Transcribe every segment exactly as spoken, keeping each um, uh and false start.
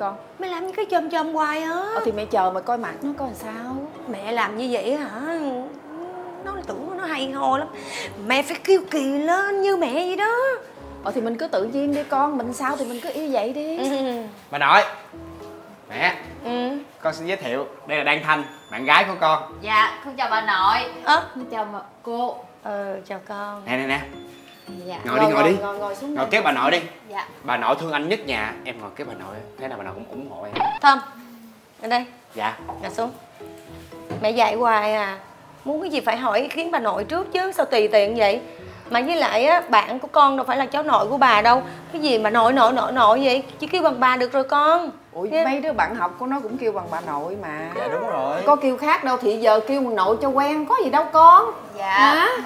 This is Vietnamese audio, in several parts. con? Mẹ làm như cái chôm chôm hoài á. Ờ thì mẹ chờ mà coi mặt nó coi làm sao. Mẹ làm như vậy hả? Nó tưởng nó hay ho lắm. Mẹ phải kêu kỳ lên như mẹ vậy đó. Ờ thì mình cứ tự nhiên đi con. Mình sao thì mình cứ yêu vậy đi. Ừ. Bà nội. Mẹ. Ừ. Con xin giới thiệu, đây là Đan Thanh, bạn gái của con. Dạ, con chào bà nội. Ơ, à, chào mà cô. Ờ, chào con. Nè nè nè. Dạ. Ngồi, ngồi đi, ngồi, ngồi đi. Ngồi, ngồi xuống. Ngồi kế bà nội đi. Dạ. Bà nội thương anh nhất nhà, em ngồi kế bà nội. Thế nào bà nội cũng ủng hộ em. Tom, lên đây. Dạ. Ngồi xuống. Mẹ dạy hoài à. Muốn cái gì phải hỏi ý kiến bà nội trước chứ, sao tùy tiện vậy? Mà với lại á, bạn của con đâu phải là cháu nội của bà đâu. Cái gì mà nội nội nội nội vậy? Chỉ kêu bằng bà được rồi con. Ủa yeah. Mấy đứa bạn học của nó cũng kêu bằng bà nội mà. Dạ đúng rồi. Có kêu khác đâu, thì giờ kêu bằng nội cho quen, có gì đâu con. Dạ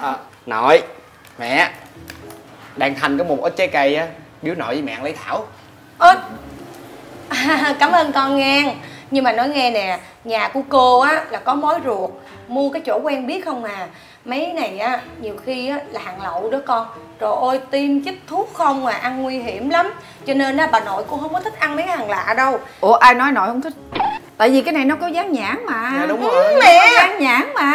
à, nội, mẹ. Đan Thanh có một ít trái cây á, biếu nội với mẹ lấy thảo. Ơ à, cảm ơn con nghe. Nhưng mà nói nghe nè, nhà của cô á là có mối ruột, mua cái chỗ quen biết không à. Mấy này á, nhiều khi á, là hàng lậu đó con. Trời ơi, tiêm chích thuốc không à, ăn nguy hiểm lắm. Cho nên á, bà nội cô không có thích ăn mấy hàng lạ đâu. Ủa, ai nói nội không thích? Tại vì cái này nó có dán nhãn mà. Dạ đúng rồi. Ừ, mẹ! Nó có dán nhãn mà.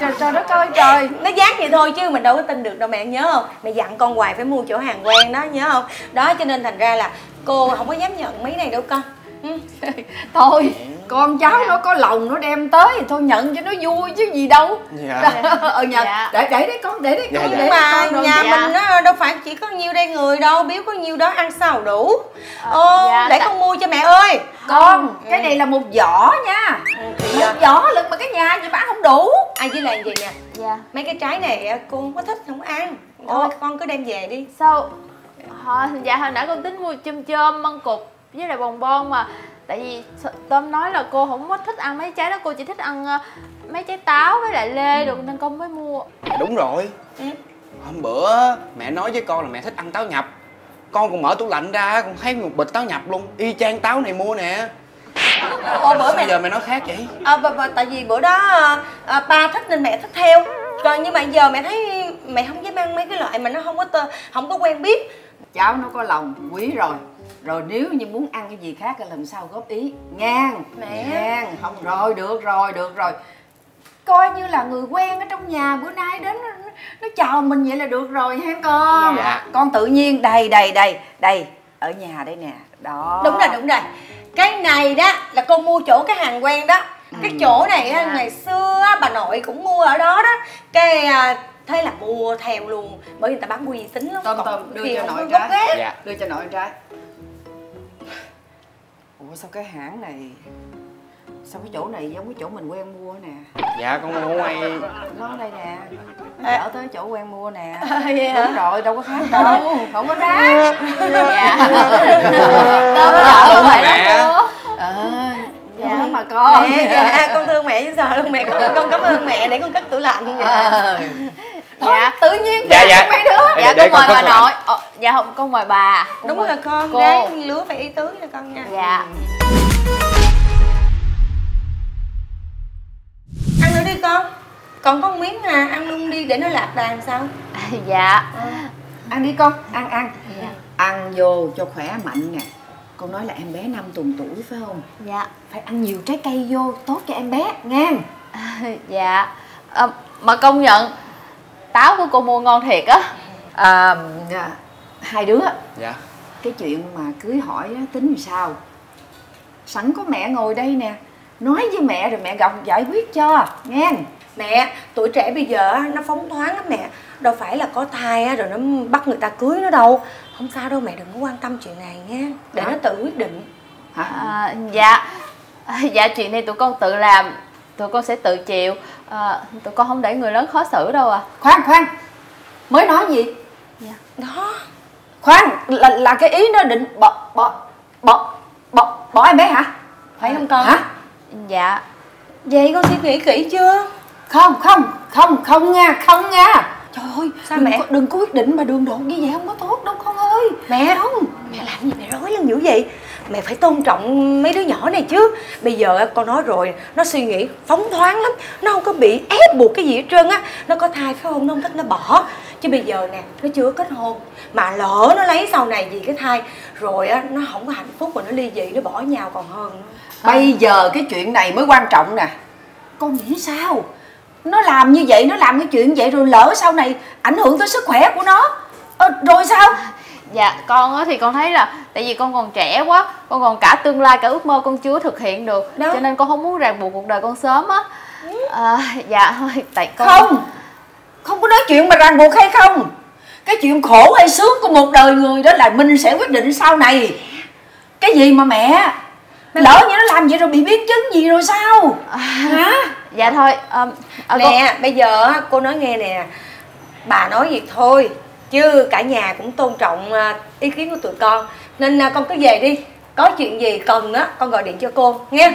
Trời, trời đất ơi, trời. Nó dán vậy thôi chứ mình đâu có tin được đâu mẹ, nhớ không? Mẹ dặn con hoài phải mua chỗ hàng quen đó, nhớ không? Đó, cho nên thành ra là cô không có dám nhận mấy này đâu con. Thôi con cháu dạ. Nó có lòng nó đem tới thì thôi nhận cho nó vui chứ gì đâu. Dạ. Ờ nhận dạ. Để để đấy con, để đấy con, dạ, để mà đấy con nhà dạ. Mình nó đâu phải chỉ có nhiêu đây người đâu, biếu có nhiêu đó ăn sao đủ. Ô dạ, để dạ. Con mua cho mẹ ơi con. Ừ. Cái này là một giỏ nha. Ừ, một dạ. Giỏ lận mà cái nhà vậy bán không đủ. Ai với làm gì nè dạ. Mấy cái trái này cô không có thích, không ăn thôi. Ô, con cứ đem về đi. Sao họ dạ hồi nãy con tính mua chôm chôm măng cục với lại bồng bon mà. Tại vì Tom nói là cô không có thích ăn mấy trái đó, cô chỉ thích ăn mấy trái táo với lại lê được nên con mới mua. Đúng rồi. Ừ. Hôm bữa mẹ nói với con là mẹ thích ăn táo nhập. Con còn mở tủ lạnh ra con thấy một bịch táo nhập luôn, y chang táo này mua nè. Ủa, bữa mẹ... giờ mẹ nói khác vậy? À, bà, bà, tại vì bữa đó à, ba thích nên mẹ thích theo. Còn nhưng mà giờ mẹ thấy mẹ không dám ăn mấy cái loại mà nó không có tơ, không có quen biết. Cháu nó có lòng quý rồi. Rồi nếu như muốn ăn cái gì khác là làm sao góp ý. Ngang mẹ. Ngang. Không rồi, được rồi, được rồi. Coi như là người quen ở trong nhà bữa nay đến nó, nó chào mình vậy là được rồi ha con. Dạ. Con tự nhiên đây, đây, đây, đây. Ở nhà đây nè. Đó. Đúng rồi, đúng rồi. Cái này đó là con mua chỗ cái hàng quen đó. Cái ừ. Chỗ này dạ. Ngày xưa bà nội cũng mua ở đó đó. Cái... thế là mua theo luôn. Bởi vì người ta bán uy tín lắm. Tôm, tôm, đưa cho nội trái. Dạ. Đưa cho nội trái. Ủa sao cái hãng này, sao cái chỗ này giống cái chỗ mình quen mua nè. Dạ con mua ngoài. Nó đây nè. Ở tới chỗ quen mua nè. Đúng rồi, đâu có khác đâu. Không có khác. Dạ. Đâu có dạ mà con. Dạ con thương mẹ chứ sao luôn mẹ. Con cảm ơn mẹ để con cất tủ lạnh. Dạ tự nhiên dạ dạ mấy đứa. Dạ con mời bà nội. Dạ không con mời bà. Đúng rồi con. Cô lứa phải ý tứ cho con nha. Dạ. Ăn nữa đi con. Còn có miếng à, ăn luôn đi để nó lạc đàn sao. Dạ. Ăn đi con, ăn ăn. Ăn vô cho khỏe mạnh nè. Con nói là em bé năm tuần tuổi phải không? Dạ. Phải ăn nhiều trái cây vô, tốt cho em bé, nghe. À, dạ à, mà công nhận táo của cô mua ngon thiệt á. À, à, hai đứa dạ. Cái chuyện mà cưới hỏi á, tính làm sao? Sẵn có mẹ ngồi đây nè. Nói với mẹ rồi mẹ gặp giải quyết cho, nghe. Mẹ, tuổi trẻ bây giờ nó phóng thoáng lắm mẹ. Đâu phải là có thai rồi nó bắt người ta cưới nó đâu. Không sao đâu mẹ, đừng có quan tâm chuyện này nha. Để hả? Nó tự quyết định. Hả? À, dạ. Dạ chuyện này tụi con tự làm. Tụi con sẽ tự chịu à, tụi con không để người lớn khó xử đâu à. Khoan khoan. Mới nói gì? Dạ. Đó. Khoan, là, là cái ý nó định bỏ bỏ bỏ bỏ bỏ em bé hả? Phải không con? Hả? Dạ. Vậy con suy nghĩ kỹ chưa? Không không không không nha, không nha. Trời ơi, sao đừng mẹ có, đừng có quyết định mà đường đột như vậy không có tốt đâu con ơi. Mẹ không, mẹ làm gì mẹ rối lên dữ vậy? Mẹ phải tôn trọng mấy đứa nhỏ này chứ. Bây giờ con nói rồi, nó suy nghĩ phóng thoáng lắm, nó không có bị ép buộc cái gì hết trơn á. Nó có thai phải không, nó không thích nó bỏ. Chứ bây giờ nè, nó chưa kết hôn mà lỡ nó lấy sau này gì cái thai rồi á, nó không có hạnh phúc mà nó ly dị, nó bỏ nhau còn hơn nữa. Bây à. giờ cái chuyện này mới quan trọng nè. Con nghĩ sao? Nó làm như vậy, nó làm cái chuyện vậy rồi lỡ sau này ảnh hưởng tới sức khỏe của nó à, rồi sao? Dạ con á thì con thấy là tại vì con còn trẻ quá, con còn cả tương lai, cả ước mơ con chưa thực hiện được đó. Cho nên con không muốn ràng buộc cuộc đời con sớm á. À, dạ thôi tại con không không có nói chuyện mà ràng buộc hay không. Cái chuyện khổ hay sướng của một đời người đó là mình sẽ quyết định sau này. Cái gì mà mẹ, mẹ lỡ như nó làm vậy rồi bị biến chứng gì rồi sao à, hả? Dạ thôi um, à, nè con... bây giờ cô nói nghe nè, bà nói việc thôi chứ cả nhà cũng tôn trọng ý kiến của tụi con, nên con cứ về đi, có chuyện gì cần á con gọi điện cho cô nghe.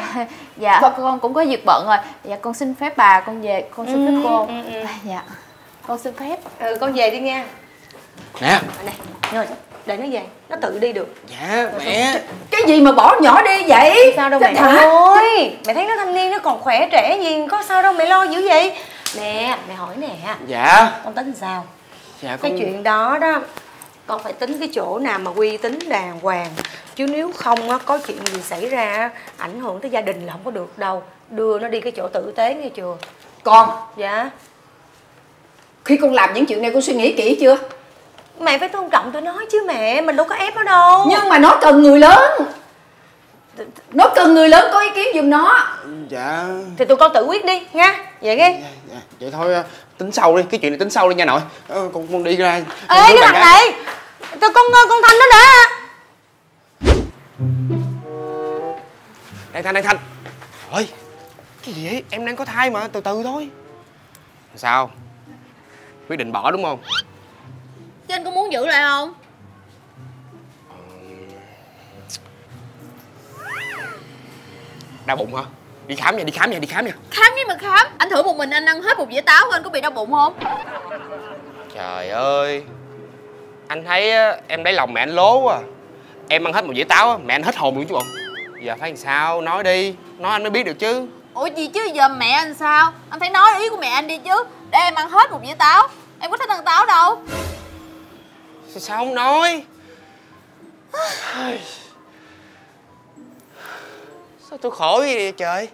Dạ bà... con cũng có việc bận rồi. Dạ con xin phép bà, con về, con xin ừ, phép cô. ừ, ừ. Dạ con xin phép. Ừ con về đi nghe nè. Nè để nó về, nó tự đi được. Dạ mẹ. Cái gì mà bỏ nhỏ đi vậy? Sao đâu mẹ ơi, mẹ thấy nó thanh niên, nó còn khỏe trẻ gì, có sao đâu mẹ lo dữ vậy. Nè mẹ hỏi nè. Dạ con tính sao? Dạ, con... cái chuyện đó đó con phải tính cái chỗ nào mà uy tín đàng hoàng, chứ nếu không á, có chuyện gì xảy ra ảnh hưởng tới gia đình là không có được đâu. Đưa nó đi cái chỗ tử tế nghe chưa con? Dạ. Khi con làm những chuyện này con suy nghĩ kỹ chưa? Mẹ phải tôn trọng tụi nó chứ mẹ, mình đâu có ép nó đâu. Nhưng mà nó cần người lớn, nó cần người lớn có ý kiến giùm nó. Dạ thì tụi con tự quyết đi nha. Vậy nghe. Dạ, dạ. Vậy thôi tính sau đi, cái chuyện này tính sau đi nha nội. Ờ, con con đi ra. Ê cái thằng gái này, tụi con con Thanh nó đã. Đây Thanh, đây Thanh. Ơi cái gì vậy? Em đang có thai mà, từ từ thôi. Sao? Quyết định bỏ đúng không? Chứ anh có muốn giữ lại không? Đau bụng hả? Đi khám nha, đi khám nha, đi khám nha. Khám với mà khám, anh thử một mình anh ăn hết một dĩa táo, anh có bị đau bụng không? Trời ơi, anh thấy em lấy lòng mẹ anh lố quá. Em ăn hết một dĩa táo, mẹ anh hết hồn luôn chứ bộ. Giờ phải làm sao, nói đi, nói anh mới biết được chứ. Ủa gì chứ giờ mẹ anh sao? Anh phải nói ý của mẹ anh đi chứ. Để em ăn hết một dĩa táo, em có thích ăn táo đâu. Sao không nói? Sao tôi khổ vậy trời?